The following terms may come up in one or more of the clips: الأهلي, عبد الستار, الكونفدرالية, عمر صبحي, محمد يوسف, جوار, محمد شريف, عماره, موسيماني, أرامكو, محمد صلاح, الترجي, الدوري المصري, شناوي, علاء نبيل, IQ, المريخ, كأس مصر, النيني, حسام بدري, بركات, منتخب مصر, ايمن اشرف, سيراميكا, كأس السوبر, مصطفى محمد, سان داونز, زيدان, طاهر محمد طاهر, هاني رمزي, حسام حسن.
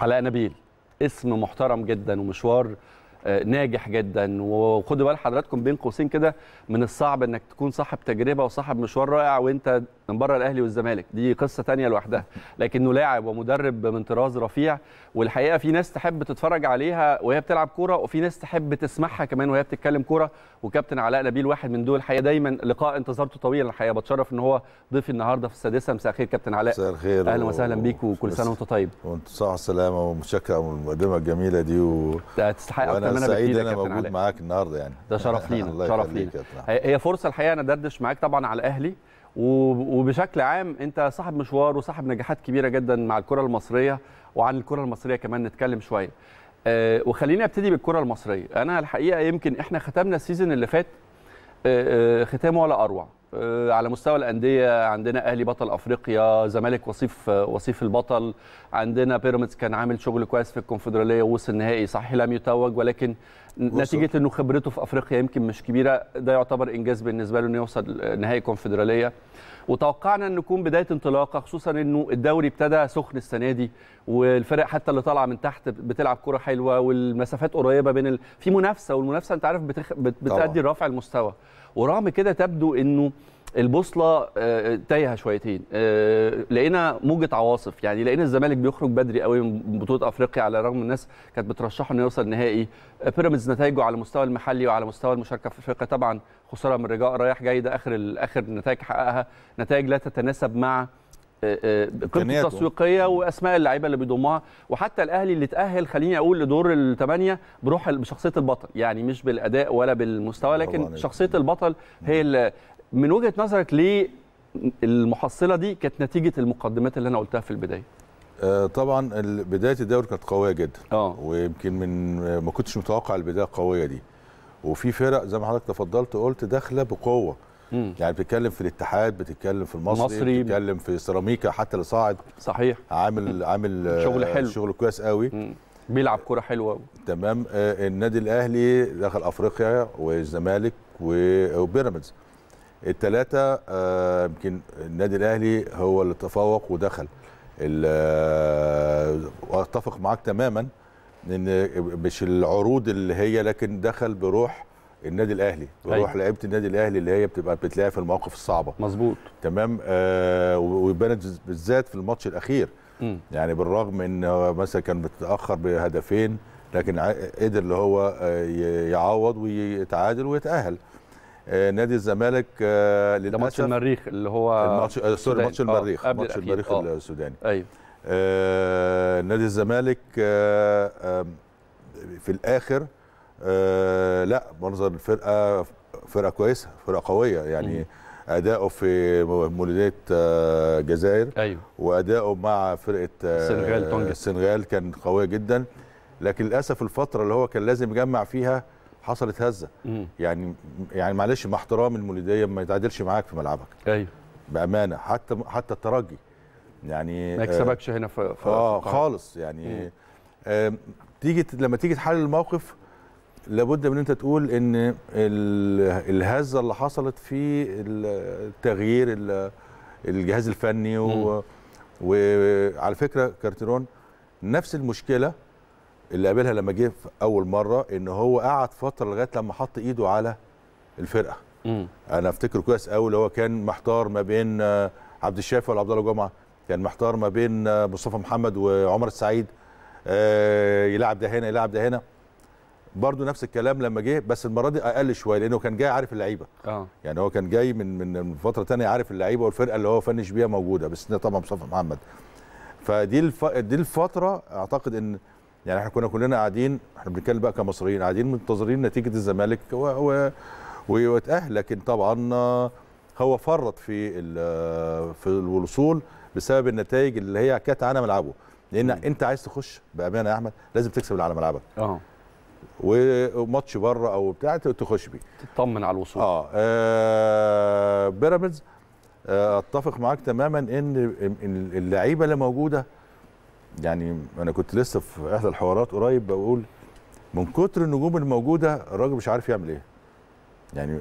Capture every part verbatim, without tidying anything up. علاء نبيل اسم محترم جدا ومشوار ناجح جدا، وخدوا بال حضراتكم بين قوسين كده من الصعب انك تكون صاحب تجربه وصاحب مشوار رائع وانت من بره الاهلي والزمالك، دي قصه ثانيه لوحدها، لكنه لاعب ومدرب من طراز رفيع، والحقيقه في ناس تحب تتفرج عليها وهي بتلعب كوره وفي ناس تحب تسمعها كمان وهي بتتكلم كوره، وكابتن علاء نبيل واحد من دول. الحقيقه دايما لقاء انتظارته طويل، الحقيقه بتشرف ان هو ضيفي النهارده في السادسه. مساء الخير كابتن علاء. مساء الخير، اهلا وسهلا بيك وكل سنه وانت طيب. وانت صحه وسلامه، ومتشكر من المقدمه الجميله دي و... أنا سعيد أنا موجود معاك النهارده، يعني ده شرف لينا. شرف لينا. هي فرصة الحقيقة أنا دردش معاك طبعا على الأهلي وبشكل عام، أنت صاحب مشوار وصاحب نجاحات كبيرة جدا مع الكرة المصرية، وعن الكرة المصرية كمان نتكلم شوية. أه وخليني أبتدي بالكرة المصرية. أنا الحقيقة يمكن إحنا ختمنا السيزون اللي فات أه ختامه ولا أروع على مستوى الأندية. عندنا أهلي بطل أفريقيا، زمالك وصيف وصيف البطل، عندنا بيراميدز كان عامل شغل كويس في الكونفدرالية ووصل النهائي، صحيح لم يتوج ولكن وصف. نتيجة أنه خبرته في أفريقيا يمكن مش كبيرة، ده يعتبر إنجاز بالنسبة له أنه يوصل نهائي كونفدرالية. وتوقعنا أن نكون بداية انطلاقة، خصوصا أنه الدوري ابتدى سخن السنة دي، والفرق حتى اللي طالعة من تحت بتلعب كرة حلوة، والمسافات قريبة بين ال... في منافسة، والمنافسة أنت عارف بتخ... بت... بتأدي رفع المستوى. ورغم كده تبدو انه البوصله تايهه شويتين. لقينا موجه عواصف، يعني لقينا الزمالك بيخرج بدري قوي من بطوله افريقيا على الرغم الناس كانت بترشحه انه يوصل نهائي. بيراميدز نتائجه على المستوى المحلي وعلى مستوى المشاركه في افريقيا طبعا خساره من الرجاء رايح جاي، ده اخر اخر نتائج حققها، نتائج لا تتناسب مع قيمته التسويقيه واسماء اللعيبه اللي بيضمها، وحتى الاهلي اللي اتاهل خليني اقول لدور الثمانيه بروح بشخصيه البطل، يعني مش بالاداء ولا بالمستوى لكن شخصيه البطل هي اللي. من وجهه نظرك ليه المحصله دي كانت نتيجه المقدمات اللي انا قلتها في البدايه؟ آه طبعا بدايه الدوري كانت قويه جدا آه. ويمكن من ما كنتش متوقع البدايه القويه دي، وفي فرق زي ما حضرتك تفضلت قلت داخله بقوه، يعني بتتكلم في الاتحاد، بتتكلم في المصري، المصري بتتكلم في سيراميكا حتى اللي صاعد صحيح عامل عامل شغل حلو، شغل كويس قوي، مم. بيلعب كرة حلوه تمام. آه النادي الاهلي دخل افريقيا والزمالك وبيراميدز الثلاثه، يمكن آه النادي الاهلي هو اللي تفوق ودخل. واتفق معاك تماما ان مش العروض اللي هي، لكن دخل بروح النادي الاهلي، بروح لعيبه النادي الاهلي اللي هي بتبقى بتلاقيها في المواقف الصعبه. مظبوط تمام. آه وبانت بالذات في الماتش الاخير، م. يعني بالرغم ان مثلا كان متاخر بهدفين لكن قدر اللي هو يعوض ويتعادل ويتاهل. آه نادي الزمالك آه للاسف ماتش المريخ اللي هو الماتش آه سوري ماتش المريخ آه ماتش المريخ آه. السوداني ايوه. آه نادي الزمالك آه آه في الاخر آه لا منظر الفرقه فرقه كويسه، فرقه قويه، يعني اداؤه في مولودية الجزائر أيوه. واداؤه مع فرقه آه السنغال كان قويه جدا، لكن للاسف الفتره اللي هو كان لازم يجمع فيها حصلت هزه، مم. يعني يعني معلش مع احترام المولوديه ما يتعادلش معاك في ملعبك ايوه بامانه. حتى حتى الترجي يعني ما يكسبكش آه هنا في اه خالص، يعني آه تيجي لما تيجي تحلل الموقف لابد من انت تقول ان الهزه اللي حصلت في التغيير الجهاز الفني و... وعلى فكره كارتيرون نفس المشكله اللي قابلها لما جه اول مره، ان هو قعد فتره لغايه لما حط ايده على الفرقه. مم. انا افتكر كويس قوي اللي هو كان محتار ما بين عبد الشافي ولا عبد الله جمعه، كان محتار ما بين مصطفى محمد وعمر السعيد، يلعب ده هنا يلعب ده هنا. برضه نفس الكلام لما جه، بس المره دي اقل شويه لانه كان جاي عارف اللعيبه اه يعني هو كان جاي من من فتره ثانيه عارف اللعيبه والفرقه اللي هو فنش بيها موجوده، بس طبعا مصطفى محمد. فدي الف... دي الفتره اعتقد ان يعني احنا كنا كلنا قاعدين، احنا بنتكلم بقى كمصريين قاعدين منتظرين نتيجه الزمالك و ويتاهل، لكن طبعا هو فرط في ال... في الوصول بسبب النتائج اللي هي كانت على ملعبه، لان م. انت عايز تخش بامانه يا احمد لازم تكسب اللي على ملعبك اه وماتش بره او بتاع تخش بيه تطمن على الوصول. اه, آه بيراميدز آه اتفق معاك تماما ان اللعيبه اللي موجوده، يعني انا كنت لسه في احدى الحوارات قريب بقول من كتر النجوم الموجوده الراجل مش عارف يعمل ايه، يعني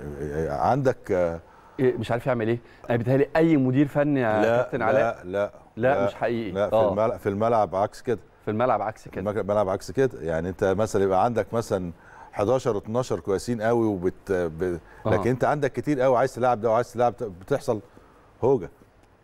عندك آه مش عارف يعمل ايه. انا بيتهيألي اي مدير فني يا كابتن علاء لا لا لا مش حقيقي لا في, آه. الملعب في الملعب عكس كده في الملعب عكس كده. الملعب عكس كده، يعني انت مثلا يبقى عندك مثلا حداشر اتناشر كويسين قوي وبت ب... لكن انت عندك كتير قوي عايز تلعب ده وعايز تلعب ده، بتحصل هوجه.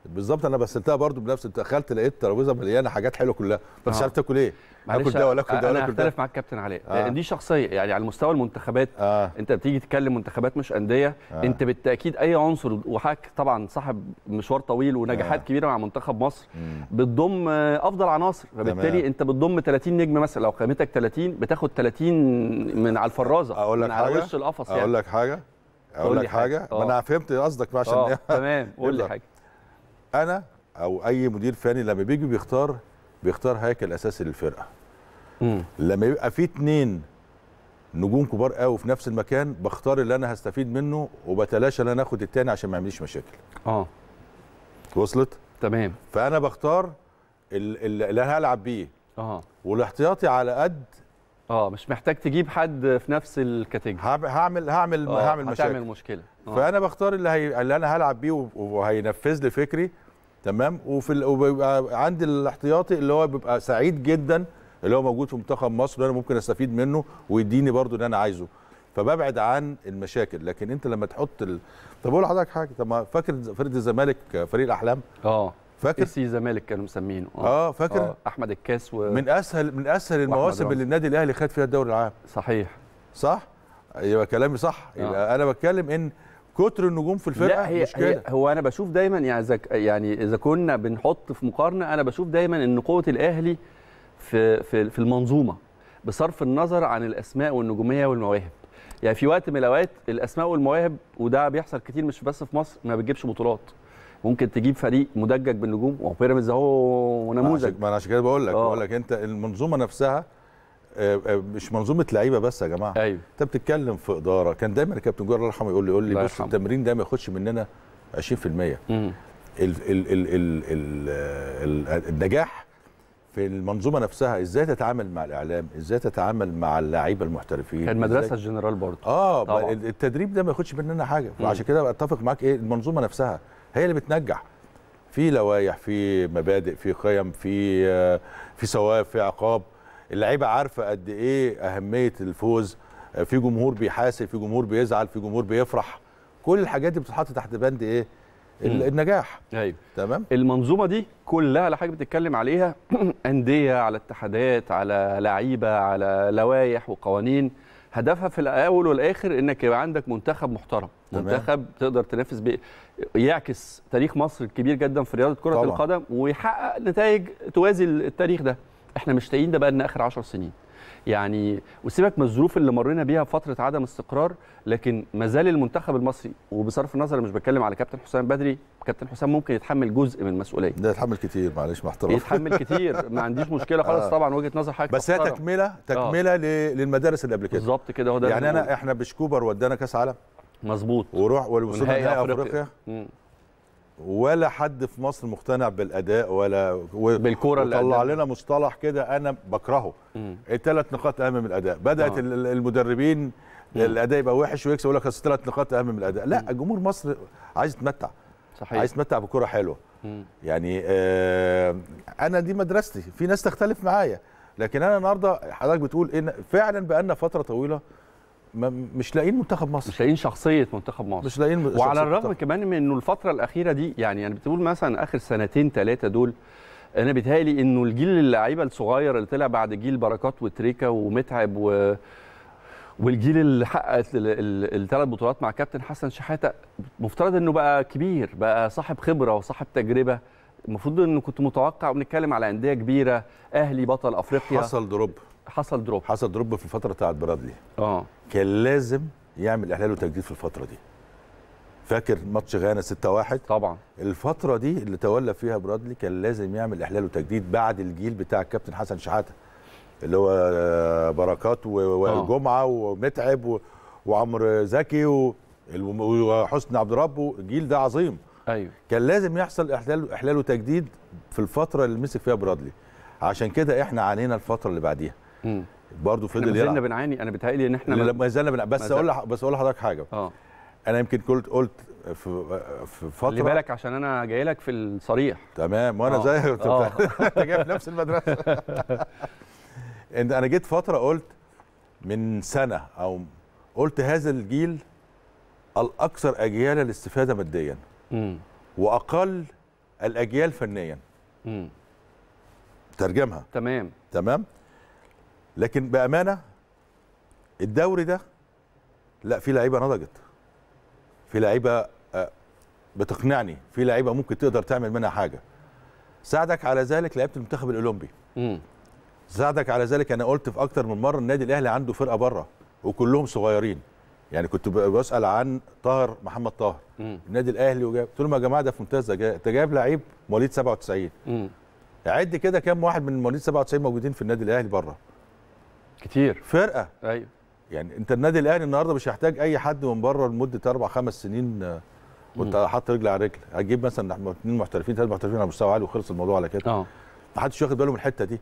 بالظبط انا بسلتها برضو بنفس، دخلت لقيت ترابيزه مليانه حاجات حلوه كلها، بس مش عارف تاكل ايه؟ اكل ده ولا اكل ده ولا اكل ده. انا هختلف معاك كابتن علاء، آه. دي شخصيه، يعني على مستوى المنتخبات آه. انت بتيجي تتكلم منتخبات مش انديه، آه. انت بالتاكيد اي عنصر وحاك طبعا صاحب مشوار طويل ونجاحات آه. كبيره مع منتخب مصر، مم. بتضم افضل عناصر، فبالتالي انت بتضم تلاتين نجم مثلا، لو قيمتك تلاتين بتاخد تلاتين من على الفرازه، اقول لك حاجه، على وش القفص يعني. اقول لك حاجه اقول لك حاجه ما انا فهمت قصدك عشان تمام. قول لي حاجه. أنا أو أي مدير فني لما بيجي بيختار بيختار هيكل أساسي للفرقة. مم. لما يبقى في اتنين نجوم كبار قوي في نفس المكان بختار اللي أنا هستفيد منه وبتلاشى اللي أنا آخد التاني عشان ما يعمليش مشاكل. أه وصلت؟ تمام. فأنا بختار اللي أنا هلعب بيه. أه والاحتياطي على قد أه مش محتاج تجيب حد في نفس الكاتيجوري. هعمل هعمل أوه. هعمل مشاكل. هتعمل مشكلة. أوه. فأنا بختار اللي هي اللي أنا هلعب بيه وهينفذ لي فكري. تمام. وفي ال... وبيبقى عندي الاحتياطي اللي هو بيبقى سعيد جدا اللي هو موجود في منتخب مصر وانا ممكن استفيد منه ويديني برضو اللي انا عايزه، فببعد عن المشاكل. لكن انت لما تحط ال... طب اقول لحضرتك حاجه، طب ما فاكر فريق الزمالك، فريق الاحلام، اه فاكر سي الزمالك كانوا مسمينه، اه فاكر أوه. احمد الكاس و... من اسهل من اسهل المواسم اللي النادي الاهلي خد فيها الدوري العام. صحيح صح، يبقى كلامي صح. يبقى انا بتكلم ان كتر النجوم في الفرقه. لا هي, هي هو انا بشوف دايما يعني يعني اذا كنا بنحط في مقارنه، انا بشوف دايما ان قوه الاهلي في في في المنظومه بصرف النظر عن الاسماء والنجوميه والمواهب. يعني في وقت من الاوقات الاسماء والمواهب، وده بيحصل كتير مش بس في مصر، ما بتجيبش بطولات. ممكن تجيب فريق مدجج بالنجوم، وبيراميدز اهو نموذج. ما انا عشان كده بقول لك بقول لك انت المنظومه نفسها مش منظومه لعيبه بس يا جماعه. أيوة. انت بتتكلم في اداره. كان دايما الكابتن جوار الله يرحمه يقول لي يقول لي بص التمرين ده ما ياخدش مننا عشرين في المية. امم النجاح في المنظومه نفسها، ازاي تتعامل مع الاعلام، ازاي تتعامل مع اللعيبه المحترفين. كان مدرسه الجنرال برضه. اه طبعا. التدريب ده ما ياخدش مننا حاجه، وعشان كده اتفق معاك. ايه المنظومه نفسها هي اللي بتنجح. في لوائح، في مبادئ، في قيم، في في ثواب، في عقاب. اللعيبه عارفه قد ايه اهميه الفوز، في جمهور بيحاسب، في جمهور بيزعل، في جمهور بيفرح. كل الحاجات دي بتتحط تحت بند ايه؟ النجاح. ايوه تمام. المنظومه دي كلها اللي حضرتك بتتكلم عليها انديه، على اتحادات، على لعيبه، على لوائح وقوانين، هدفها في الاول والاخر انك يبقى عندك منتخب محترم، منتخب تقدر تنافس بيه، يعكس تاريخ مصر الكبير جدا في رياضه كره طبعا. القدم، ويحقق نتائج توازي التاريخ ده. احنا مشتاقين ده بقى لنا اخر عشر سنين يعني. وسيبك من الظروف اللي مرينا بيها فتره عدم استقرار، لكن ما زال المنتخب المصري، وبصرف النظر مش بتكلم على كابتن حسام بدري، كابتن حسام ممكن يتحمل جزء من المسؤوليه. ده يتحمل كتير، معلش مع احترامي يتحمل كتير، ما عنديش مشكله خالص. آه. طبعا وجهه نظر حضرتك، بس هي تكمله تكمله آه. للمدارس اللي قبل كده. بالظبط كده، هو ده يعني. انا مو... احنا بشكوبر ودانا كاس عالم مظبوط، وروح ووصلنا نهائي افريقيا، ولا حد في مصر مقتنع بالاداء ولا بالكوره اللي طلع لنا مصطلح كده انا بكرهه، الثلاث نقاط اهم من الاداء. بدات آه. المدربين الاداء يبقى وحش ويكسب يقول لك اصل الثلاث نقاط اهم من الاداء. لا، جمهور مصر عايز يتمتع، عايز يتمتع بكره حلوه. مم. يعني آه انا دي مدرستي، في ناس تختلف معايا، لكن انا النهارده حضرتك بتقول ان فعلا بقى لنا فتره طويله مش لاقيين منتخب مصر، مش لاقيين شخصيه منتخب مصر، مش لاقيين. وعلى الرغم كمان من انه الفتره الاخيره دي يعني يعني بتقول مثلا اخر سنتين ثلاثه دول، انا بيتهيألي انه الجيل اللعيبه الصغير اللي طلع بعد جيل بركات وتريكا ومتعب و... والجيل اللي حقق الثلاث بطولات مع كابتن حسن شحاتة، مفترض انه بقى كبير، بقى صاحب خبره وصاحب تجربه. المفروض انه كنت متوقع، وبنتكلم على انديه كبيره، اهلي بطل افريقيا، حصل دروب حصل دروب حصل دروب في الفتره بتاعت برادلي. اه كان لازم يعمل احلال وتجديد في الفتره دي. فاكر ماتش غانا ستة واحد؟ طبعا. الفتره دي اللي تولى فيها برادلي كان لازم يعمل احلال وتجديد بعد الجيل بتاع الكابتن حسن شحاته، اللي هو بركات وجمعه ومتعب وعمرو زكي وحسن عبد ربه. الجيل ده عظيم. ايوه كان لازم يحصل احلال احلال وتجديد في الفتره اللي مسك فيها برادلي. عشان كده احنا عانينا الفتره اللي بعديها برضه، فضل يلعب. احنا ما زلنا بنعاني. انا بيتهيألي ان احنا ما زلنا بنعاني. بس اقول بس اقول لحضرتك حاجه. اه انا يمكن قلت قلت في فتره اللي بالك عشان انا جاي لك في الصريح تمام وانا زي انت جاي في نفس المدرسه. انا جيت فتره قلت من سنه او قلت هذا الجيل الاكثر اجيال الاستفاده ماديا امم واقل الاجيال فنيا امم ترجمها تمام تمام لكن بامانه الدوري ده لا في لعيبه نضجت، في لعيبه بتقنعني، في لعيبه ممكن تقدر تعمل منها حاجه. ساعدك على ذلك لعيبه المنتخب الاولمبي. امم ساعدك على ذلك انا قلت في اكتر من مره النادي الاهلي عنده فرقه بره وكلهم صغيرين. يعني كنت بسال عن طاهر محمد طاهر مم. النادي الاهلي وجاب قلت لهم يا جماعه ده في منتهى الذكاء، انت جايب لعيب مواليد سبعة وتسعين. امم عد كده كام واحد من مواليد سبعة وتسعين موجودين في النادي الاهلي بره؟ كتير فرقه ايوه يعني انت النادي الاهلي النهارده مش هيحتاج اي حد من بره لمده اربع خمس سنين وانت حاطط رجل على رجل، هتجيب مثلا اثنين محترفين ثلاثه محترفين على مستوى عالي وخلص الموضوع على كده. اه محدش واخد باله من الحته دي.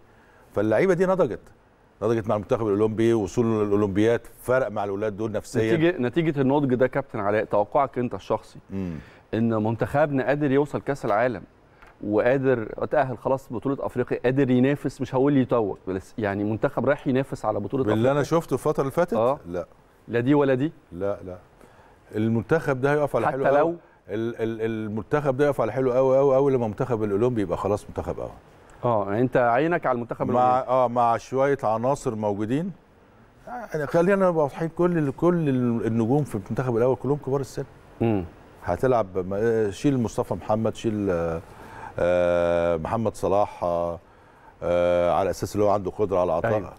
فاللعيبه دي نضجت نضجت مع المنتخب الاولمبي، وصول الاولمبيات فرق مع الاولاد دول نفسيا. نتيجه نتيجه النضج ده كابتن علاء، توقعك انت الشخصي مم. ان منتخبنا قادر يوصل كاس العالم وقادر اتاهل خلاص بطوله افريقيا، قادر ينافس، مش هقول يتوج بس يعني منتخب رايح ينافس على بطوله افريقيا. اللي انا شفته الفتره اللي فاتت آه. لا لا دي ولا دي لا لا المنتخب ده هيقف على حلو حتى لو المنتخب ده يقف على حلو قوي قوي قوي لما المنتخب الاولمبي يبقى خلاص منتخب قوي. اه يعني انت عينك على المنتخب الاولمبي مع اه مع شويه عناصر موجودين. يعني خلينا نبقى واضحين، كل كل النجوم في المنتخب الاول كلهم كبار السن. امم هتلعب شيل مصطفى محمد، شيل آه محمد صلاح آه آه على اساس اللي هو عنده قدره على العطاء. أيوة.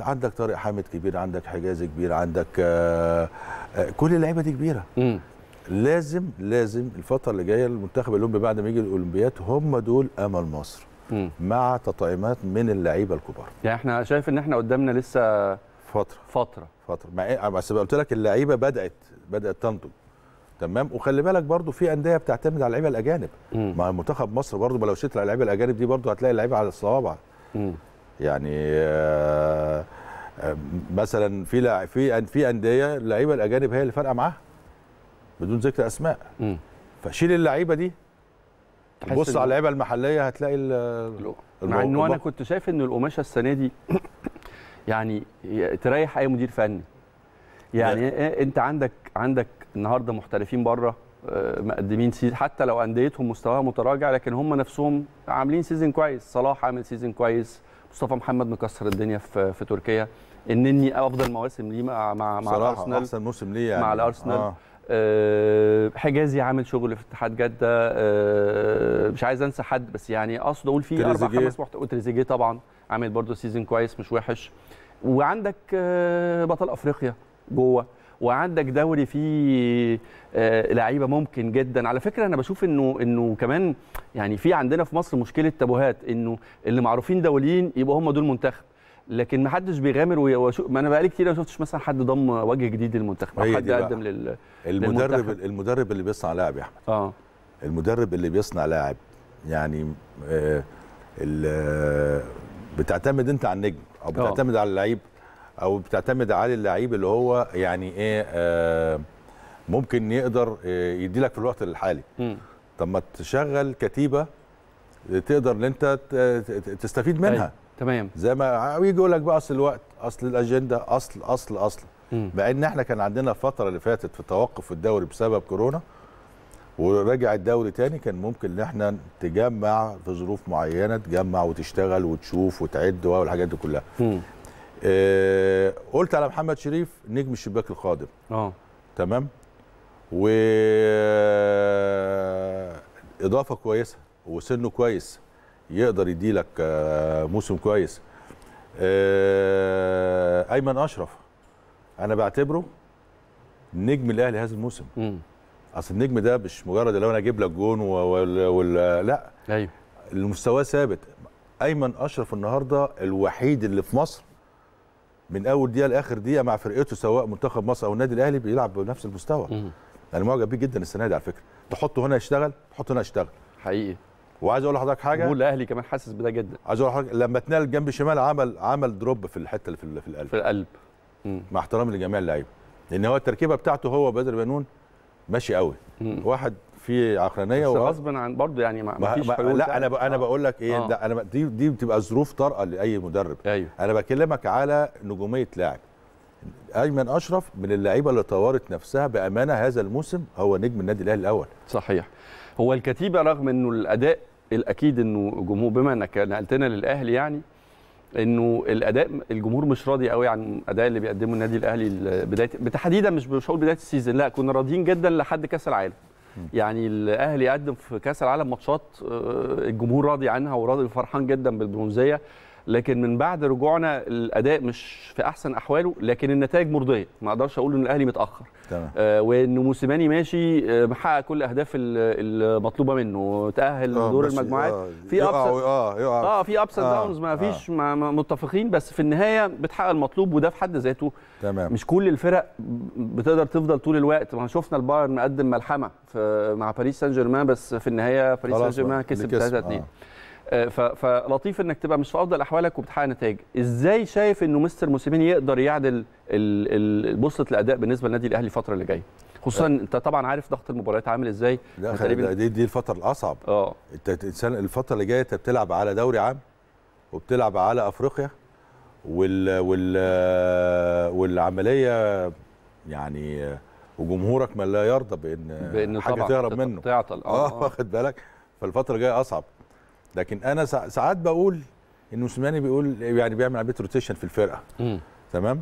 عندك طارق حامد كبير، عندك حجازي كبير، عندك آه آه كل اللعيبه دي كبيره. مم. لازم لازم الفتره اللي جايه المنتخب الاولمبي بعد ما يجي الاولمبيات هم دول امل مصر مم. مع تطعيمات من اللعيبه الكبار. يعني احنا شايف ان احنا قدامنا لسه فتره فتره فتره مع بس قلت لك اللعيبه بدات بدات تنضج تمام. وخلي بالك برضو في انديه بتعتمد على اللعيبه الاجانب مم. مع منتخب مصر برضو ما لو شفت اللعيبه الاجانب دي برضو هتلاقي اللعيبه على الصوابع. مم. يعني آآ آآ مثلا في في في انديه اللعيبه الاجانب هي اللي فارقه معاها بدون ذكر اسماء. مم. فشيل اللعيبه دي بص على اللعيبه المحليه هتلاقي الموضوع. مع انه انا كنت شايف ان القماشه السنه دي يعني تريح اي مدير فني. يعني لا. انت عندك عندك النهارده محترفين بره مقدمين سيزن حتى لو انديتهم مستواها متراجع لكن هم نفسهم عاملين سيزن كويس. صلاح عامل سيزن كويس، مصطفى محمد مكسر الدنيا في في تركيا، النيني افضل مواسم ليه مع مع مع الارسنال، احسن موسم ليه يعني مع الارسنال. آه. أه حجازي عامل شغل في اتحاد جده. أه مش عايز انسى حد بس يعني اقصد اقول في اربع خمس محترفين. وتريزيجيه طبعا عامل برده سيزن كويس مش وحش. وعندك أه بطل افريقيا جوه، وعندك دوري فيه آه لعيبه ممكن جدا. على فكره انا بشوف انه انه كمان يعني في عندنا في مصر مشكله تبوهات، انه اللي معروفين دوليين يبقى هم دول منتخب، لكن ما حدش بيغامر. ما انا بقالي كتير ما شفتش مثلا حد ضم وجه جديد للمنتخب او حد قدم لل المدرب للمنتخب. المدرب اللي بيصنع لاعب يا احمد. اه المدرب اللي بيصنع لاعب يعني آه بتعتمد انت على النجم او بتعتمد آه. على اللعيب او بتعتمد على اللعيب اللي هو يعني ايه آه ممكن يقدر إيه يديلك في الوقت الحالي. طب ما تشغل كتيبه تقدر ان انت تستفيد منها. تمام. زي ما يجي يقول لك بقى اصل الوقت، اصل الاجنده، اصل اصل اصل مع ان احنا كان عندنا الفتره اللي فاتت في التوقف في الدوري بسبب كورونا ورجع الدوري تاني، كان ممكن ان احنا تجمع في ظروف معينه، تجمع وتشتغل وتشوف وتعد والحاجات دي كلها. م. أه قلت على محمد شريف نجم الشباك القادم. اه تمام. و اضافه كويسه وسنه كويس يقدر يديلك موسم كويس. أه ايمن اشرف انا بعتبره نجم الاهلي هذا الموسم. امم اصل النجم ده مش مجرد اللي انا اجيب لك جون ولا وال... لا ايوه المستوى ثابت. ايمن اشرف النهارده الوحيد اللي في مصر من اول دقيقه لاخر دقيقه مع فرقته سواء منتخب مصر او النادي الاهلي بيلعب بنفس المستوى. انا يعني معجب بيه جدا السنه دي على فكره. تحطه هنا يشتغل، تحطه هنا يشتغل حقيقي. وعايز اقول لحضرتك حاجه، جمهور الاهلي كمان حاسس بده جدا. عايز اقول لحضرتك لما اتنقل الجنب الشمال عمل عمل دروب في الحته اللي في, في القلب في القلب. مم. مع احترامي لجميع اللعيبه لان هو التركيبه بتاعته هو بدر بنون ماشي قوي. واحد في عقلانيه وغصبا عن برضه يعني ما فيش حلول. لا انا ب... انا بقول لك ايه آه. ده انا دي دي بتبقى ظروف طارئه لاي مدرب. أيوه. انا بكلمك على نجوميه لاعب. ايمن اشرف من اللعيبه اللي طورت نفسها بامانه هذا الموسم، هو نجم النادي الاهلي الاول. صحيح. هو الكتيبه رغم انه الاداء الاكيد انه جمهور، بما انك نقلتنا للاهلي يعني، انه الاداء الجمهور مش راضي قوي عن الاداء اللي بيقدمه النادي الاهلي بدايه بتحديدا، مش مش هقول بدايه السيزون، لا كنا راضيين جدا لحد كاس العالم. يعني الاهلي قدم في كاس العالم ماتشات الجمهور راضي عنها وراضي فرحان جدا بالبرونزيه، لكن من بعد رجوعنا الاداء مش في احسن احواله، لكن النتائج مرضيه، ما اقدرش اقول ان الاهلي متاخر. تمام. آه وان موسيماني ماشي محقق كل الاهداف المطلوبه منه، تاهل لدور المجموعات. آه في ابس اه اه في ابس آه داونز، ما فيش آه ما متفقين، بس في النهايه بتحقق المطلوب، وده في حد ذاته. تمام. مش كل الفرق بتقدر تفضل طول الوقت. ما شفنا البايرن مقدم ملحمه مع باريس سان جيرمان، بس في النهايه باريس سان جيرمان كسب ثلاثة اثنين. فلطيف انك تبقى مش في افضل احوالك وبتحقق نتائج. ازاي شايف انه مستر موسيماني يقدر يعدل بوصله الاداء بالنسبه للنادي الاهلي الفتره اللي جايه، خصوصا انت طبعا عارف ضغط المباريات عامل ازاي؟ لا دي دي الفتره الاصعب. اه الفتره اللي جايه انت بتلعب على دوري عام، وبتلعب على افريقيا، وال وال والعمليه يعني، وجمهورك ما لا يرضى بان, بإن حاجه تهرب منه، تعطل. اه واخد بالك؟ فالفتره الجايه اصعب. لكن انا ساعات بقول ان موسيماني بيقول يعني بيعمل عمليه روتيشن في الفرقه. مم. تمام.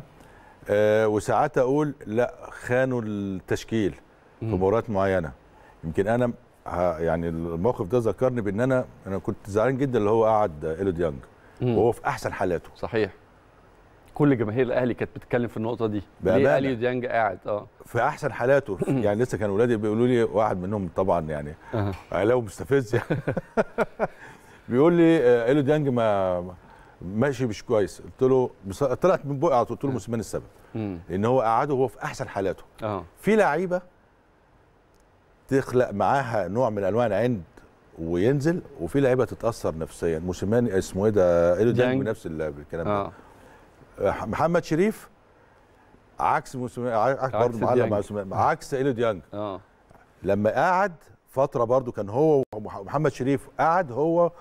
آه وساعات اقول لا، خانوا التشكيل مم. في مباريات معينه. يمكن انا يعني الموقف ده ذكرني بان انا انا كنت زعلان جدا اللي هو قعد إيلو ديانغ وهو في احسن حالاته. صحيح. كل جماهير الاهلي كانت بتتكلم في النقطه دي، ليه إيلو ديانغ قاعد اه في احسن حالاته؟ يعني لسه كان اولادي بيقولوا لي، واحد منهم طبعا يعني أه. علاء مستفز يعني بيقول لي إيلو ديانغ ما ماشي مش كويس. قلت له بص... طلعت من بقعه، قلت له موسيماني السبب، لان هو قعده وهو في احسن حالاته. أه. في لعيبه تخلق معاها نوع من انواع العند وينزل، وفي لعيبه تتاثر نفسيا. موسيماني اسمه ايه ده؟ إيلو ديانغ نفس الكلام أه. ده. محمد شريف عكس موسيماني، عكس برضه معلق مع موسيماني، عكس إيلو ديانغ. اه لما قعد فتره برضه كان هو ومحمد شريف، قعد هو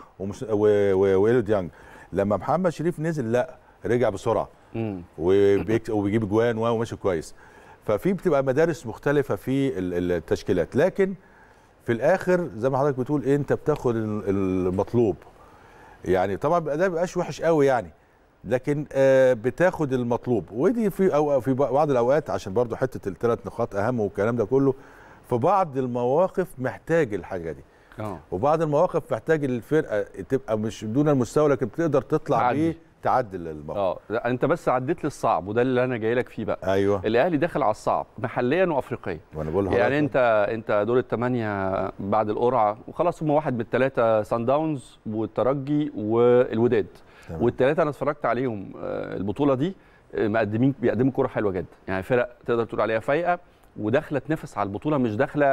وإيلو ديانغ. لما محمد شريف نزل لا رجع بسرعه وبيجيب جوان وماشي كويس. ففي بتبقى مدارس مختلفه في التشكيلات، لكن في الاخر زي ما حضرتك بتقول إيه، انت بتاخد المطلوب. يعني طبعا الاداء ما بيبقاش وحش قوي يعني، لكن بتاخد المطلوب. ودي في أو في بعض الاوقات، عشان برضو حته الثلاث نقاط اهم والكلام ده كله، في بعض المواقف محتاج الحاجه دي. اه وبعض المواقف محتاج الفرقه تبقى مش دون المستوى، لكن بتقدر تطلع بيه تعدل الموقف. اه انت بس عديت لي الصعب، وده اللي انا جاي لك فيه بقى. ايوه الاهلي داخل على الصعب محليا وافريقيا. وانا بقول لحضرتك يعني انت انت دور الثمانيه بعد القرعه، وخلاص هم واحد من الثلاثه، سان داونز والترجي والوداد. والثلاثه انا اتفرجت عليهم البطوله دي، مقدمين بيقدموا كره حلوه جدا، يعني فرق تقدر تقول عليها فايقه وداخله تنافس على البطوله، مش داخله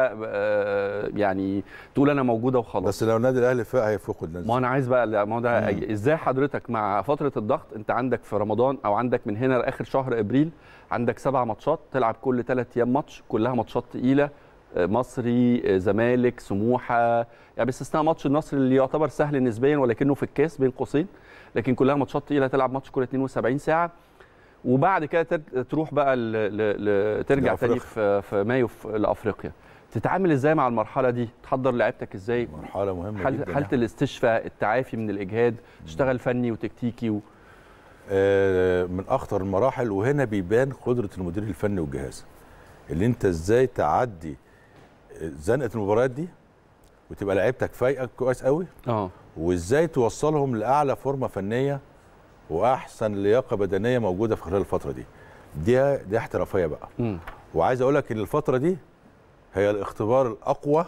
يعني تقول انا موجوده وخلاص. بس لو النادي الاهلي فاق هيفوق النادي. ما انا عايز بقى، ما هو ده ازاي حضرتك مع فتره الضغط؟ انت عندك في رمضان او عندك من هنا لاخر شهر ابريل عندك سبع ماتشات، تلعب كل ثلاث ايام ماتش، كلها ماتشات ثقيله، مصري، زمالك، سموحه، يعني باستثناء ماتش النصر اللي يعتبر سهل نسبيا ولكنه في الكاس بين قوسين، لكن كلها ماتشات تقيله، تلعب ماتش كل اثنين وسبعين ساعه، وبعد كده تروح بقى ل... ل... ترجع تاني في في مايو في لافريقيا. تتعامل ازاي مع المرحله دي؟ تحضر لعيبتك ازاي؟ مرحله مهمه حل... جدا. حاله الاستشفاء، التعافي من الاجهاد، تشتغل فني وتكتيكي و... آه من اخطر المراحل، وهنا بيبان قدره المدير الفني والجهاز، اللي انت ازاي تعدي زنقه المباريات دي وتبقى لعيبتك فايقه كويس قوي. اه وازاي توصلهم لاعلى فورمه فنيه واحسن لياقه بدنيه موجوده في خلال الفتره دي. دي دي احترافيه بقى. م. وعايز اقول لك ان الفتره دي هي الاختبار الاقوى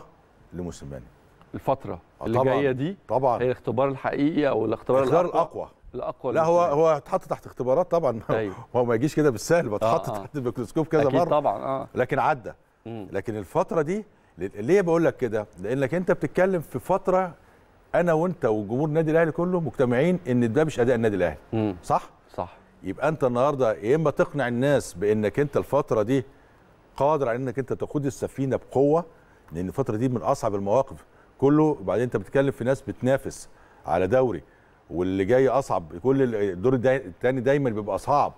لموسيماني. الفتره اللي جايه دي طبعا هي الاختبار الحقيقي او الاختبار الاقوى. الاقوى الاقوى لا هو هو اتحط تحت اختبارات طبعا. أيوه. هو ما يجيش كده بالسهل، بتحط آه. تحت الميكروسكوب كذا مره طبعا. اه لكن عدى. م. لكن الفتره دي ليه بقول لك كده؟ لانك انت بتتكلم في فتره انا وانت وجمهور النادي الاهلي كله مجتمعين ان ده مش اداء النادي الاهلي. صح؟ صح. يبقى انت النهارده يا اما تقنع الناس بانك انت الفتره دي قادر على انك انت تقود السفينه بقوه، لان الفتره دي من اصعب المواقف كله. وبعدين انت بتتكلم في ناس بتنافس على دوري، واللي جاي اصعب، كل الدور الثاني دايما بيبقى صعب.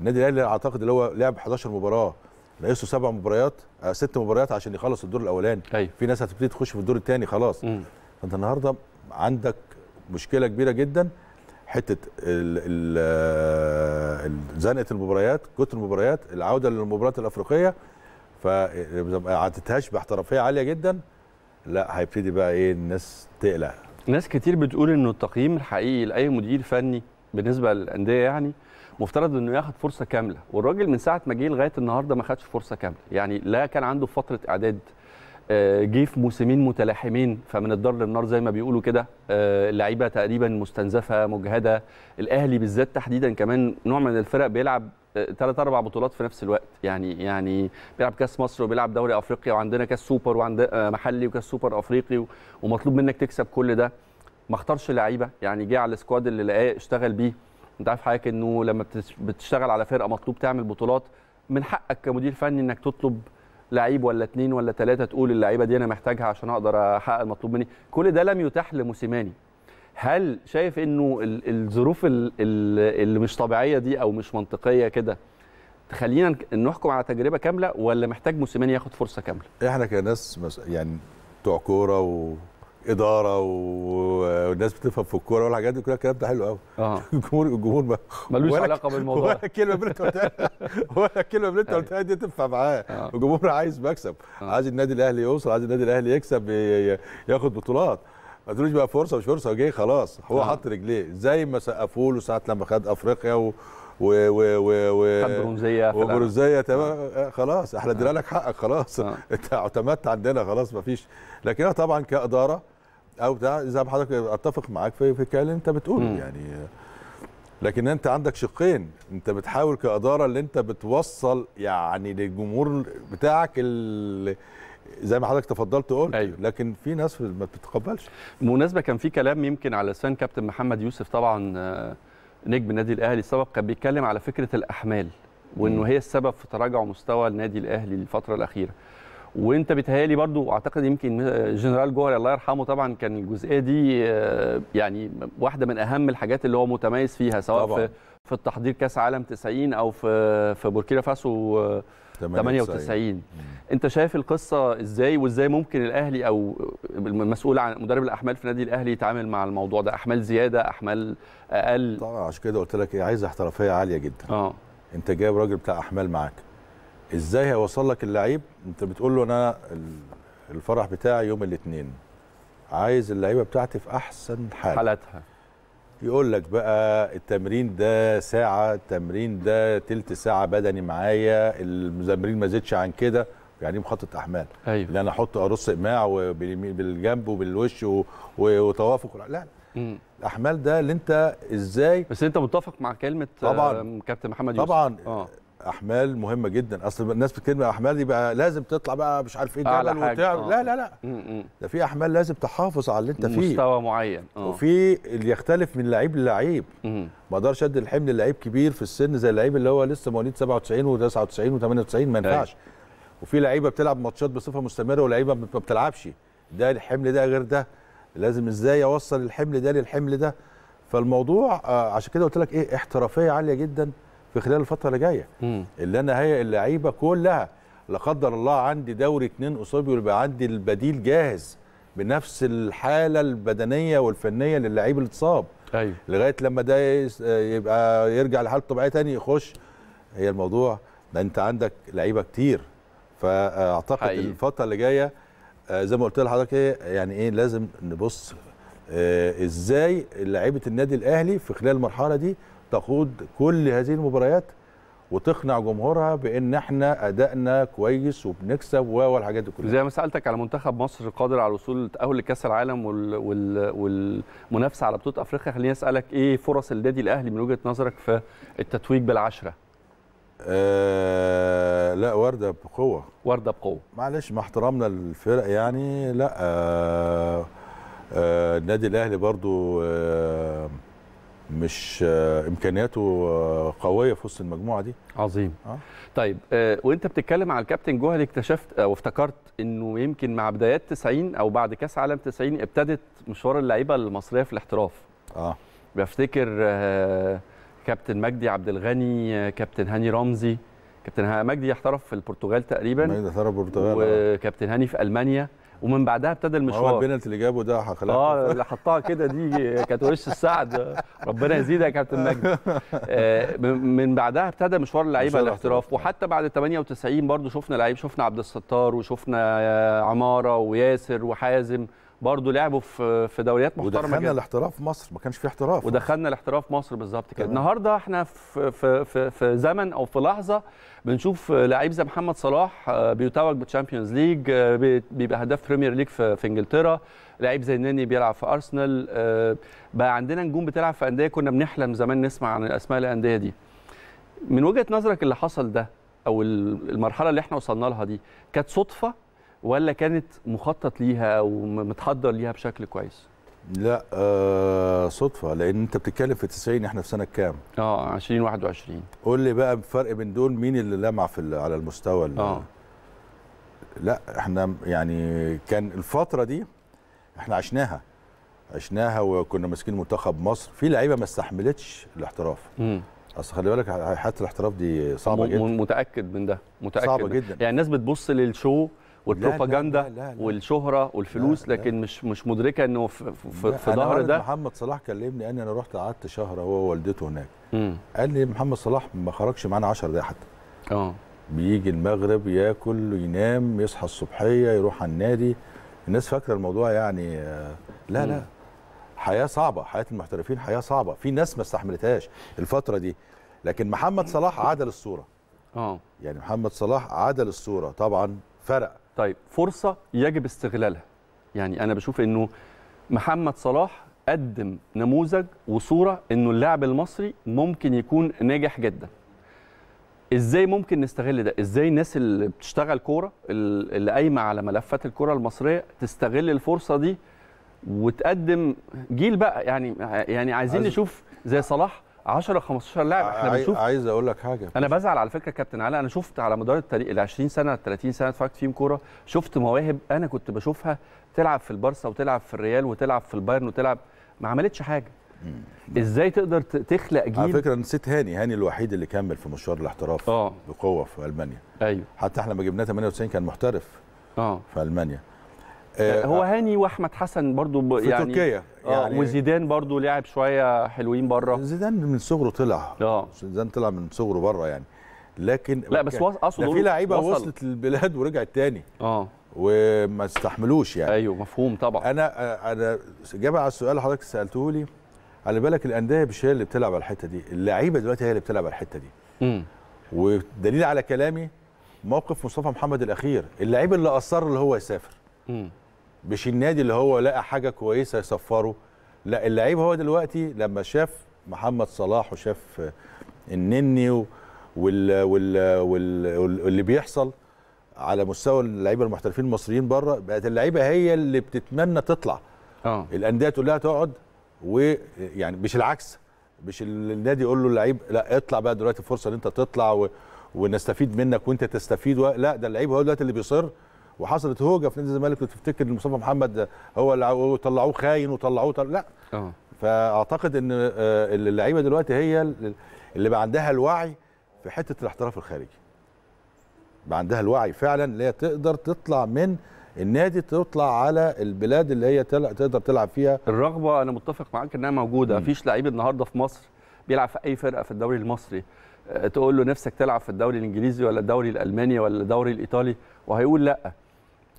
النادي الاهلي اعتقد اللي هو لعب احداشر مباراه، ناقصه سبع مباريات ست مباريات عشان يخلص الدور الاولاني. أي. في ناس هتبتدي تخش في الدور الثاني خلاص. مم. فانت النهارده عندك مشكله كبيره جدا، حته زنقه المباريات، كتر المباريات، العوده للمباريات الافريقيه، فما عدتهاش باحترافيه عاليه جدا. لا هيبتدي بقى ايه الناس تقلق. ناس كتير بتقول انه التقييم الحقيقي لاي مدير فني بالنسبه للانديه يعني مفترض انه ياخد فرصه كامله، والراجل من ساعه ما جه لغايه النهارده ما خدش فرصه كامله، يعني لا كان عنده فتره اعداد، جه في موسمين متلاحمين فمن الدار للنار زي ما بيقولوا كده، اللعيبه تقريبا مستنزفه مجهده، الاهلي بالذات تحديدا كمان نوع من الفرق بيلعب ثلاث اربع بطولات في نفس الوقت، يعني يعني بيلعب كاس مصر وبيلعب دوري افريقيا وعندنا كاس سوبر وعندنا محلي وكاس سوبر افريقي، ومطلوب منك تكسب كل ده. ما اختارش لعيبه، يعني جه على السكواد اللي لقاه اشتغل بيه. انت عارف حضرتك انه لما بتشتغل على فرقه مطلوب تعمل بطولات، من حقك كمدير فني انك تطلب لعيب ولا اثنين ولا ثلاثه تقول اللعيبه دي انا محتاجها عشان اقدر احقق المطلوب مني. كل ده لم يتاح لموسيماني. هل شايف انه الظروف اللي مش طبيعيه دي او مش منطقيه كده تخلينا نحكم على تجربه كامله، ولا محتاج موسيماني ياخد فرصه كامله؟ احنا كناس يعني بتوع كوره واداره والناس بتفهم في الكوره والحاجات دي كلها، الكلام ده حلو قوي. اه الجمهور الجمهور ملوش علاقه بالموضوع. ولا الكلمه اللي انت قلتها ولا الكلمه اللي انت قلتها دي تنفع معاه. آه. الجمهور عايز مكسب، آه. عايز النادي الاهلي يوصل، عايز النادي الاهلي يكسب ياخد بطولات. ما تقولوش بقى فرصه مش فرصه، جاي خلاص هو آه. حط رجليه زي ما سقفوا له ساعه لما خد افريقيا و و و و خد برونزيه وبرونزيه تمام. آه. خلاص احنا ادينا آه. لك حقك خلاص. آه. انت اعتمدت عندنا خلاص ما فيش. لكن طبعا كاداره او بتاع زي ما حضرتك اتفق معاك في الكلام اللي انت بتقوله يعني، لكن انت عندك شقين، انت بتحاول كاداره اللي انت بتوصل يعني للجمهور بتاعك اللي زي ما حضرتك تفضلت قلت. أيوه. لكن في ناس ما بتتقبلش. بالمناسبه كان في كلام يمكن على لسان كابتن محمد يوسف طبعا نجم النادي الاهلي السابق، كان بيتكلم على فكره الاحمال وانه هي السبب في تراجع مستوى النادي الاهلي الفتره الاخيره، وانت بيتهيألي برضو اعتقد يمكن جنرال جوار الله يرحمه طبعا كان الجزئيه دي يعني واحده من اهم الحاجات اللي هو متميز فيها، سواء طبعا. في في التحضير كاس عالم تسعين او في في بوركينا فاسو ثمانية وتسعين. انت شايف القصه ازاي، وازاي ممكن الاهلي او المسؤول عن مدرب الاحمال في نادي الاهلي يتعامل مع الموضوع ده؟ احمال زياده، احمال اقل؟ طبعا عشان كده قلت لك ايه، عايز احترافيه عاليه جدا. اه انت جايب راجل بتاع احمال معاك، ازاي هيوصل لك اللعيب؟ انت بتقول له انا الفرح بتاعي يوم الاثنين، عايز اللعيبه بتاعتي في احسن حال حالتها، يقول لك بقى التمرين ده ساعه، التمرين ده تلت ساعه بدني معايا، التمرين ما زادش عن كده، يعني مخطط احمال. أيوة. اللي انا احط ارص اقماع بالجنب وبالوش وتوافق، لا م. الاحمال ده اللي انت ازاي. بس انت متفق مع كلمه طبعا كابتن محمد يوسف؟ طبعا آه. احمال مهمه جدا. اصل الناس بتتكلم احمال دي بقى لازم تطلع بقى مش عارف ايه جبل وبتاع، لا لا لا ده في احمال لازم تحافظ على اللي انت فيه مستوى معين. أوه. وفي اللي يختلف من لعيب للعيب، ما اقدرش ادي الحمل للعيب كبير في السن زي اللعيب اللي هو لسه مواليد سبعة وتسعين وتسعة وتسعين وثمانية وتسعين، ما ينفعش. وفي لعيبه بتلعب ماتشات بصفه مستمره ولعيبه ما بتلعبش، ده الحمل ده غير ده، لازم ازاي اوصل الحمل ده للحمل ده. فالموضوع آه عشان كده قلت لك ايه، احترافيه عاليه جدا في خلال الفترة اللي جاية، اللي أنا هي اللعيبة كلها لا قدر الله عندي دوري اتنين أصابي ويبقى عندي البديل جاهز بنفس الحالة البدنية والفنية للعيب اللي اتصاب. أيوه. لغاية لما ده يبقى يرجع لحالته الطبيعية تاني يخش. هي الموضوع ده أنت عندك لعيبة كتير، فأعتقد حقيقي. الفترة اللي جاية زي ما قلت لحضرتك إيه يعني إيه، لازم نبص إزاي لعيبة النادي الأهلي في خلال المرحلة دي تخوض كل هذه المباريات وتقنع جمهورها بان احنا ادائنا كويس وبنكسب والحاجات دي كلها. زي ما سالتك على منتخب مصر قادر على الوصول تاهل لكاس العالم والمنافسه على بطوله افريقيا، خليني اسالك ايه فرص النادي الاهلي من وجهه نظرك في التتويج بالعشره؟ آه لا وارده بقوه، وارده بقوه معلش مع احترامنا للفرق يعني. لا آه آه النادي الاهلي برضو آه مش امكانياته قويه في وسط المجموعه دي. عظيم. أه؟ طيب آه وانت بتتكلم على الكابتن جوهر، اكتشفت او افتكرت انه يمكن مع بدايات تسعين او بعد كاس عالم تسعين ابتدت مشوار اللعيبه المصريه في الاحتراف. اه بفتكر آه كابتن مجدي عبد الغني، آه كابتن هاني رمزي. كابتن مجدي احترف في البرتغال تقريبا، مجدي احترف في البرتغال، وكابتن هاني في المانيا، ومن بعدها ابتدى المشوار. هو البنالتي اللي جابه ده خلاها اه اللي حطها كده دي كانت وش السعد، ربنا يزيدك يا كابتن مجدي. آه من بعدها ابتدى مشوار اللعيبه الاحتراف، وحتى بعد ثمانية وتسعين برضو شفنا لعيب، شفنا عبد الستار وشفنا عماره وياسر وحازم برضو لعبوا في في دوريات محترمه. ودخلنا الاحتراف مصر، ما كانش في احتراف، ودخلنا الاحتراف مصر بالظبط كده. النهارده احنا في في في زمن او في لحظه بنشوف لعيب زي محمد صلاح بيتوج بالتشامبيونز ليج، بيبقى هداف بريمير ليج في في انجلترا، لعيب زي النيني بيلعب في ارسنال، بقى عندنا نجوم بتلعب في انديه كنا بنحلم زمان نسمع عن اسماء الانديه دي. من وجهه نظرك اللي حصل ده او المرحله اللي احنا وصلنا لها دي كانت صدفه ولا كانت مخطط ليها ومتحضر ليها بشكل كويس؟ لا آه صدفه، لان انت بتتكلم في تسعين، احنا في سنه كام؟ اه عشرين واحد وعشرين. قول لي بقى الفرق بين دول، مين اللي لمع في على المستوى اللي اه لا احنا يعني كان الفتره دي احنا عشناها عشناها وكنا ماسكين منتخب مصر، في لعيبه ما استحملتش الاحتراف. امم اصل خلي بالك حياه الاحتراف دي صعبه جدا. متاكد من ده، متاكد صعبه جدا. يعني الناس بتبص للشو والبروباجندا والشهره والفلوس، لا لكن لا مش مش مدركه انه في في ظهر ده. محمد صلاح كلمني، اني انا رحت قعدت شهر هو ووالدته هناك. مم. قال لي محمد صلاح ما خرجش معانا عشر دقايق حتى. اه بيجي المغرب ياكل وينام، يصحى الصبحيه يروح على النادي. الناس فاكره الموضوع يعني لا. مم. لا حياه صعبه، حياه المحترفين حياه صعبه، في ناس ما استحملتهاش الفتره دي، لكن محمد صلاح عدل الصوره. اه يعني محمد صلاح عدل الصوره طبعا، فرق. طيب فرصة يجب استغلالها، يعني أنا بشوف أنه محمد صلاح قدم نموذج وصورة أنه اللاعب المصري ممكن يكون ناجح جدا. إزاي ممكن نستغل ده؟ إزاي الناس اللي بتشتغل كورة، اللي قايمة على ملفات الكورة المصرية، تستغل الفرصة دي وتقدم جيل بقى؟ يعني يعني عايزين عايز... نشوف زي صلاح عشرة خمستاشر لاعب. احنا بنشوف. عايز اقول لك حاجه، انا بزعل على فكره كابتن علاء، انا شفت على مدار التاريخ ال عشرين سنه ثلاثين سنه اتفرجت فيهم كوره، شفت مواهب انا كنت بشوفها تلعب في البارسا وتلعب في الريال وتلعب في البايرن وتلعب، ما عملتش حاجه. مم. ازاي تقدر تخلق جيل؟ على فكره نسيت هاني، هاني الوحيد اللي كمل في مشوار الاحتراف أوه. بقوه في المانيا. ايوه حتى احنا لما جبناه ثمانية وتسعين كان محترف اه في المانيا. هو هاني واحمد حسن برضو في يعني تركيا يعني، وزيدان برضو لعب شويه حلوين بره. زيدان من صغره طلع اه زيدان طلع من صغره بره يعني، لكن لا بس اقصد في لعيبه وصلت للبلاد ورجعت تاني اه وما استحملوش يعني. ايوه مفهوم طبعا. انا انا اجابه على السؤال اللي حضرتك سالته لي، على بالك الانديه مش هي اللي بتلعب على الحته دي، اللعيبه دلوقتي هي اللي بتلعب على الحته دي. امم ودليل على كلامي موقف مصطفى محمد الاخير، اللعيب اللي اصر اللي هو يسافر. امم مش النادي اللي هو لقى حاجه كويسه يصفره، لا اللعيب هو دلوقتي لما شاف محمد صلاح وشاف النني وال وال واللي بيحصل على مستوى اللعيبه المحترفين المصريين بره، بقت اللعيبه هي اللي بتتمنى تطلع. اه الانديه تقول لها تقعد، ويعني مش العكس، مش النادي يقول له اللعيب لا اطلع بقى دلوقتي فرصه ان انت تطلع و... ونستفيد منك وانت تستفيد و... لا ده اللعيب هو دلوقتي اللي بيصر. وحصلت هوجه في نادي الزمالك، وتفتكر ان مصطفى محمد هو اللي طلعوه خاين وطلعوه طلع... لا أوه. فاعتقد ان اللعيبه دلوقتي هي اللي بقى عندها الوعي في حته الاحتراف الخارجي، بقى عندها الوعي فعلا اللي هي تقدر تطلع من النادي، تطلع على البلاد اللي هي تقدر تلعب فيها. الرغبه انا متفق معاك انها موجوده، مفيش لعيب النهارده في مصر بيلعب في اي فرقه في الدوري المصري تقول له نفسك تلعب في الدوري الانجليزي ولا الدوري الالماني ولا الدوري الايطالي وهيقول لا.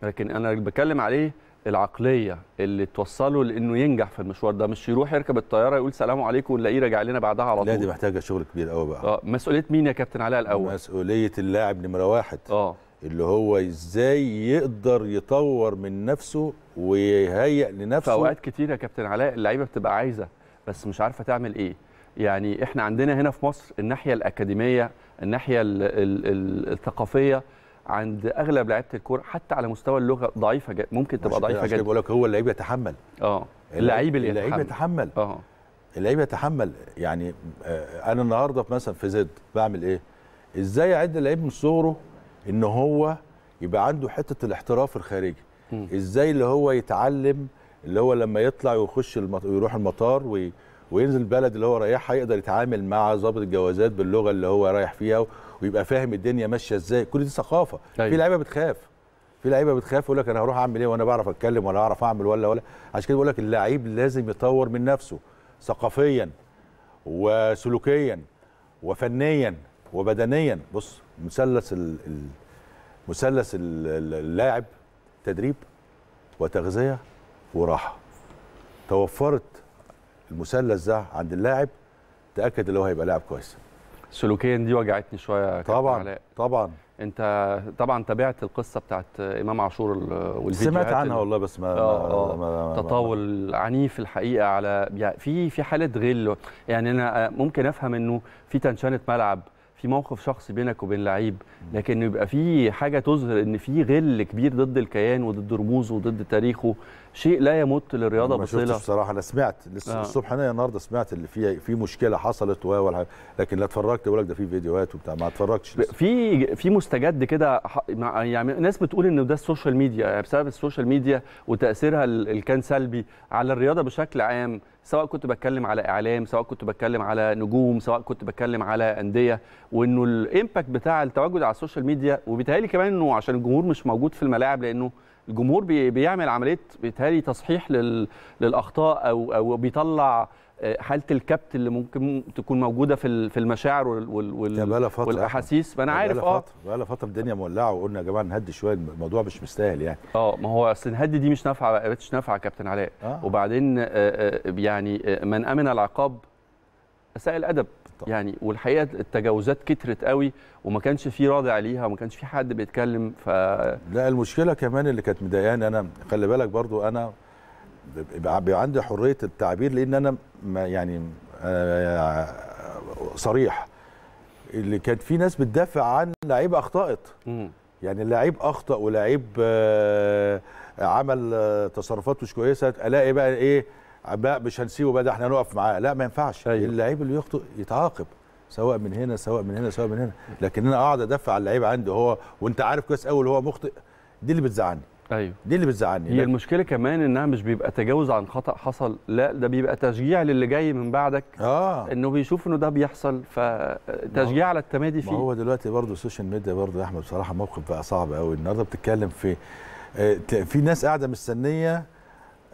لكن انا بتكلم عليه العقليه اللي توصله لانه ينجح في المشوار ده، مش يروح يركب الطياره يقول سلام عليكم ونلاقيه راجع لنا بعدها على طول. لا دي محتاجه شغل كبير قوي بقى. اه مسؤوليه مين يا كابتن علاء الاول؟ مسؤوليه اللاعب نمره واحد اه اللي هو ازاي يقدر يطور من نفسه ويهيئ لنفسه. اوقات كتير يا كابتن علاء اللعيبه بتبقى عايزه بس مش عارفه تعمل ايه. يعني احنا عندنا هنا في مصر الناحيه الاكاديميه، الناحيه ال ال ال الثقافيه عند اغلب لعيبه الكوره، حتى على مستوى اللغه ضعيفه، ممكن تبقى ضعيفه جدا. بقول لك هو اللعيب يتحمل. اه اللعيب اللي يتحمل. اللعيب يتحمل. اه اللعيب يتحمل. يعني انا النهارده مثلا في زد بعمل ايه؟ ازاي اعد اللعيب من صغره ان هو يبقى عنده حته الاحتراف الخارجي، ازاي اللي هو يتعلم اللي هو لما يطلع ويخش المط... ويروح المطار وي... وينزل البلد اللي هو رايحها يقدر يتعامل مع ضابط الجوازات باللغه اللي هو رايح فيها ويبقى فاهم الدنيا ماشيه ازاي. كل دي ثقافه. أيوة. في لعيبه بتخاف، في لعيبه بتخاف يقول لك انا هروح اعمل ايه وانا بعرف اتكلم ولا اعرف اعمل ولا ولا عشان كده بقول لك اللعيب لازم يطور من نفسه ثقافيا وسلوكيا وفنيا وبدنيا. بص، مثلث مثلث اللاعب تدريب وتغذيه وراحه. توفرت المثلث ده عند اللاعب تاكد ان هو هيبقى لاعب كويس. سلوكيا دي وجعتني شويه طبعا علاء. طبعا انت طبعا تابعت القصه بتاعت امام عاشور والفيديوهات، سمعت عنها والله بس ما, آه ما, ما تطاول عنيف الحقيقه على يعني في في حاله غل. يعني انا ممكن افهم انه في تنشنه ملعب، في موقف شخصي بينك وبين لعيب، لكن يبقى في حاجه تظهر ان في غل كبير ضد الكيان وضد رموزه وضد تاريخه، شيء لا يمت للرياضه بصله. ما شفتش بصراحه، انا سمعت لسه آه. الصبح انا النهارده سمعت اللي فيها في مشكله حصلت و لكن لا اتفرجت. بقول لك ده في فيديوهات وبتاع، ما اتفرجتش لسه. في في مستجد كده يعني، ناس بتقول ان ده السوشيال ميديا، بسبب السوشيال ميديا وتاثيرها اللي كان سلبي على الرياضه بشكل عام، سواء كنت بتكلم على اعلام، سواء كنت بتكلم على نجوم، سواء كنت بتكلم على انديه، وانه الامباكت بتاع التواجد على السوشيال ميديا. وبيتهيألي كمان انه عشان الجمهور مش موجود في الملاعب، لانه الجمهور بيعمل عمليه بيتهيألي تصحيح للاخطاء او او بيطلع حاله الكبت اللي ممكن تكون موجوده في في المشاعر والاحاسيس. ما انا عارف اه بقى لها فتره الدنيا مولعه، وقلنا يا جماعه نهدي شويه، الموضوع مش مستاهل يعني. اه ما هو اصل نهدي دي مش نافعه، ما بقتش نافعه يا كابتن علاء. آه. وبعدين يعني من امن العقاب اساء الادب يعني. والحقيقه التجاوزات كترت قوي وما كانش في رادع ليها وما كانش في حد بيتكلم. ف لا، المشكله كمان اللي كانت مضايقاني انا، خلي بالك برضو انا بيبقى عندي حريه التعبير لان انا ما يعني صريح. اللي كانت في ناس بتدافع عن لعيبه اخطات، يعني لعيب اخطا ولعيب عمل تصرفات مش كويسه، الاقي بقى ايه بقى مش هنسيبه بقى، ده احنا هنقف معاه. لا، ما ينفعش. أيوه. اللعيب اللي يخطئ يتعاقب، سواء من هنا سواء من هنا سواء من هنا. لكن انا اقعد ادافع عن اللعيب عندي هو وانت عارف كويس قوي هو مخطئ، دي اللي بتزعلني. ايوه، دي اللي بتزعلني. هي المشكله كمان انها مش بيبقى تجاوز عن خطا حصل، لا ده بيبقى تشجيع للي جاي من بعدك. اه انه بيشوف انه ده بيحصل، فتشجيع على التمادي فيه. ما هو دلوقتي برضه السوشيال ميديا برضه يا احمد بصراحه موقف بقى صعب قوي. النهارده بتتكلم في في ناس قاعده مستنيه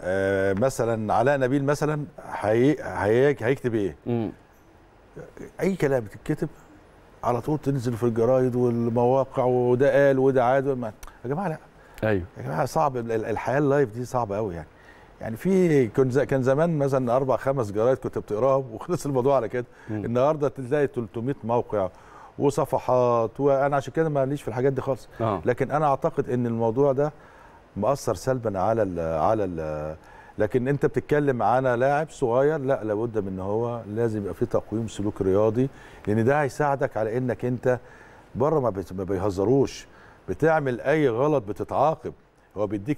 آه مثلا علاء نبيل مثلا هي... هي... هيكتب ايه؟ مم. اي كلام بتتكتب على طول تنزل في الجرايد والمواقع، وده قال وده عاد وما... يا جماعه لا. ايوه يا جماعه، صعب الحياه اللايف دي صعبه قوي يعني. يعني في كان زمان مثلا اربع خمس جرايد كنت بتقراهم وخلص الموضوع على كده. مم. النهارده تلاقي ثلاثمية موقع وصفحات، وانا عشان كده ماليش في الحاجات دي خالص. آه. لكن انا اعتقد ان الموضوع ده مأثر سلبا على ال على ال لكن انت بتتكلم على لاعب صغير، لا لابد من ان هو لازم يبقى في تقويم سلوك رياضي، لان ده هيساعدك على انك انت بره ما بيهزروش، بتعمل اي غلط بتتعاقب. هو بيديك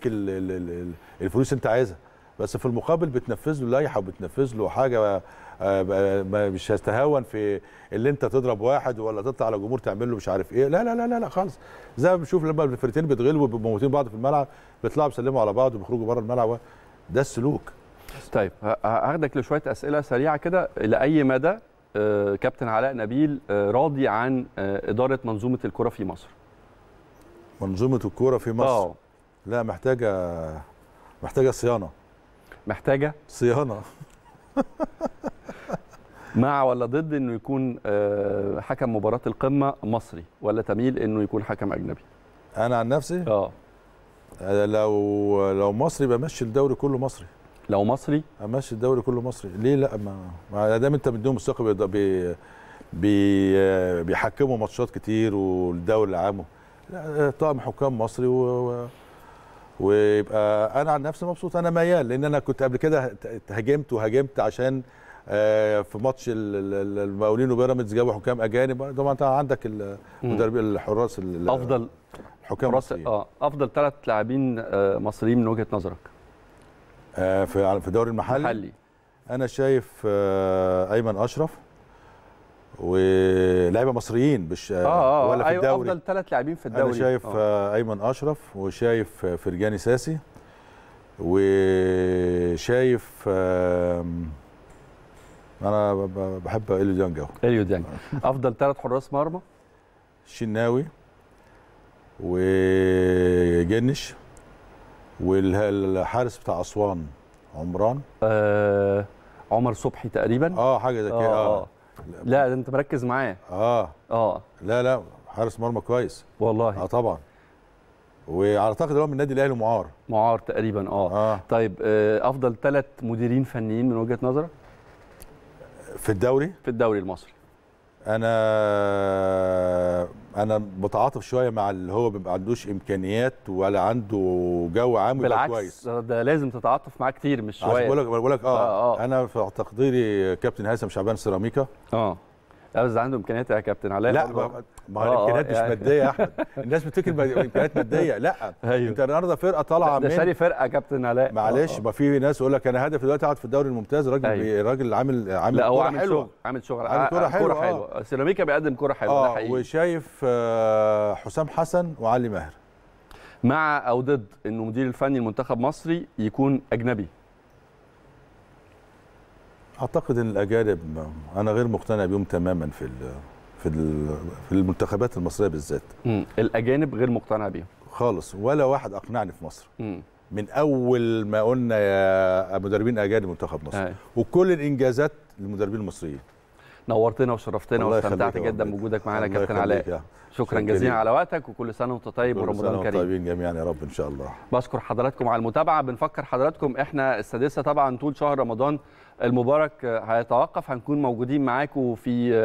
الفلوس انت عايزها، بس في المقابل بتنفذ له لائحه وبتنفذ له حاجه مش هتهون في اللي انت تضرب واحد ولا تطلع على جمهور تعمل له مش عارف ايه. لا لا لا لا, لا خالص. زي ما بنشوف لما الفرقتين بيتغلبوا وبيموتين بعض في الملعب، بيطلعوا بيسلموا على بعض وبيخرجوا بره الملعب، ده السلوك. طيب هاخدك لشويه اسئله سريعه كده. لاي مدى كابتن علاء نبيل راضي عن اداره منظومه الكره في مصر؟ منظومه الكره في مصر أوه. لا، محتاجه محتاجه صيانه. محتاجه صيانه مع ولا ضد انه يكون حكم مباراه القمه مصري، ولا تميل انه يكون حكم اجنبي؟ انا عن نفسي اه لو لو مصري بمشي الدوري كله مصري. لو مصري امشي الدوري كله مصري. ليه لا؟ ما دام انت مديهم الثقه بي بي بيحكموا ماتشات كتير والدوري العام، لا طقم حكام مصري و ويبقى انا عن نفسي مبسوط. انا ميال، لان انا كنت قبل كده هاجمت وهاجمت عشان في ماتش المقاولين وبيراميدز جابوا حكام اجانب. طبعا انت عندك المدربين الحراس افضل حكام مصريين. اه افضل ثلاث لاعبين مصريين من وجهه نظرك في الدوري المحلي؟ انا شايف ايمن اشرف ولاعيبه مصريين مش آه آه ولا في أيوة الدوري. افضل ثلاث لاعبين في الدوري. انا شايف آه. ايمن اشرف وشايف فرجاني ساسي وشايف آه انا بحب إيلو ديانغ قوي. إيلو ديانغ افضل ثلاث حراس مرمى شناوي وجنش والحارس بتاع اسوان عمران آه عمر صبحي تقريبا اه حاجه زي كده آه. آه. لا ده انت مركز معاه اه اه لا لا حارس مرمى كويس والله اه طبعا واعتقد ان هو من النادي الاهلي معار معار تقريبا اه, آه. طيب آه افضل ثلاث مديرين فنيين من وجهه نظرك في الدوري في الدوري المصري؟ انا انا بتعاطف شويه مع اللي هو ما عندوش امكانيات ولا عنده جو عام يبقى كويس. بالعكس ده لازم تتعاطف معاه كتير مش شويه. بقول لك بقول لك آه. آه, اه انا في تقديري كابتن هيثم شعبان سيراميكا اه لا بس عنده امكانيات يا كابتن علاء. لا ما هو الامكانيات مش ماديه يا احمد. الناس بتفتكر امكانيات ماديه. لا أيوه. انت النهارده فرقه طالعه من ده شاري فرقه يا كابتن علاء معلش ما في ناس يقول لك انا هدف دلوقتي اقعد في الدوري الممتاز راجل أيوه. راجل عامل عامل لا هو عامل شغل عامل شغل عامل كوره حلوه حلو. سيراميكا بيقدم كوره حلوه ده حقيقي. وشايف حسام حسن وعلي ماهر مع او ضد انه مدير الفني المنتخب مصري يكون اجنبي؟ اعتقد ان الاجانب انا غير مقتنع بيهم تماما في في في المنتخبات المصريه بالذات. امم الاجانب غير مقتنع بيهم خالص ولا واحد اقنعني في مصر. مم. من اول ما قلنا يا مدربين اجانب منتخب مصر هاي. وكل الانجازات للمدربين المصريين. نورتنا وشرفتنا واستمتعت جدا بوجودك معانا كابتن علاء. شكرا جزيلا على وقتك وكل سنه وانت طيب ورمضان كريم. طيبين جميعا يا رب ان شاء الله. بشكر حضراتكم على المتابعه. بنفكر حضراتكم احنا السادسه طبعا طول شهر رمضان المبارك هيتوقف. هنكون موجودين معاكم في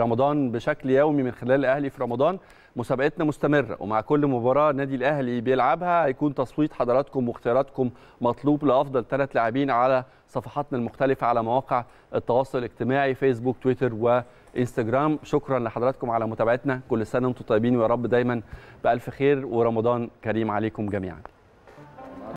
رمضان بشكل يومي من خلال الاهلي في رمضان. مسابقتنا مستمره ومع كل مباراه نادي الاهلي بيلعبها هيكون تصويت حضراتكم واختياراتكم مطلوب لافضل ثلاث لاعبين على صفحاتنا المختلفه على مواقع التواصل الاجتماعي فيسبوك تويتر وانستجرام. شكرا لحضراتكم على متابعتنا. كل سنه وانتم طيبين ويا رب دايما بالف خير ورمضان كريم عليكم جميعا.